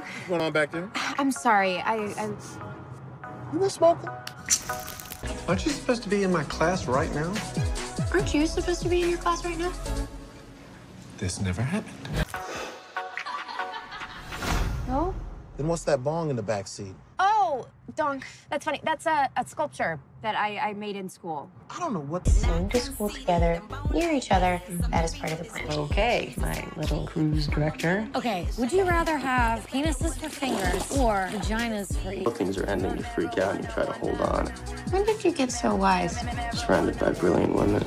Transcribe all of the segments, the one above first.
What's going on back there? I'm sorry. You been smoking? Aren't you supposed to be in my class right now? Aren't you supposed to be in your class right now? This never happened. No? Then what's that bong in the back seat? Oh, donk. That's funny. That's a sculpture that I made in school. I don't know what... Going to school together, near each other, that is part of the plan. Okay, my little cruise director. Okay, would you rather have penises for fingers or vaginas for ears? Things are ending, you freak out and you try to hold on. When did you get so wise? Surrounded by brilliant women.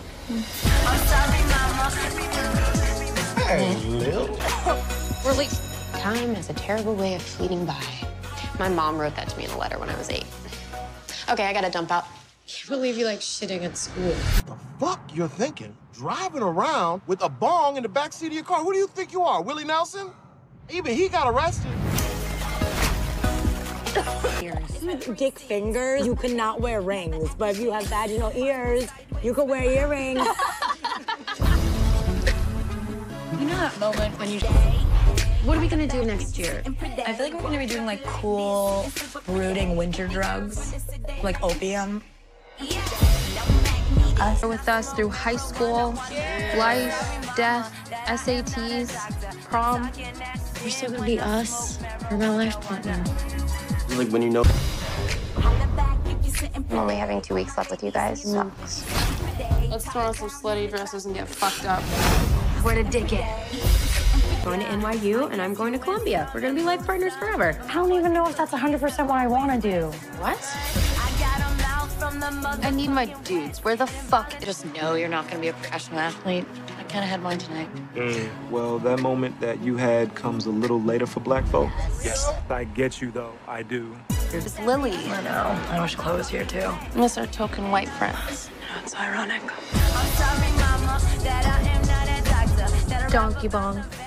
Hey, Lil. Really? Time is a terrible way of fleeting by. My mom wrote that to me in a letter when I was 8. Okay, I gotta dump out. I can't believe you like shitting at school. What the fuck you're thinking? Driving around with a bong in the backseat of your car? Who do you think you are, Willie Nelson? Even he got arrested. Ears. Dick fingers. You cannot wear rings, but if you have vaginal ears, you can wear earrings. You know that moment when you... What are we gonna do next year? I feel like we're gonna be doing like cool, brooding winter drugs, like opium. Us are with us through high school, life, death, SATs, prom. We're still gonna be us. We're my life partner. Like when you know. I'm only having 2 weeks left with you guys. Sucks. Let's throw on some slutty dresses and get fucked up. What a dickhead. Going to NYU, and I'm going to Columbia. We're going to be life partners forever. I don't even know if that's 100% what I want to do. What? I need my dudes. Where the fuck? I just know you're not going to be a professional athlete. I kind of had one tonight. Well, that moment that you had comes a little later for black folks. Yes. I get you, though. I do. It's Lily. I know. I wish Chloe was here, too. I miss our token white friends. It's ironic. Donkey bong.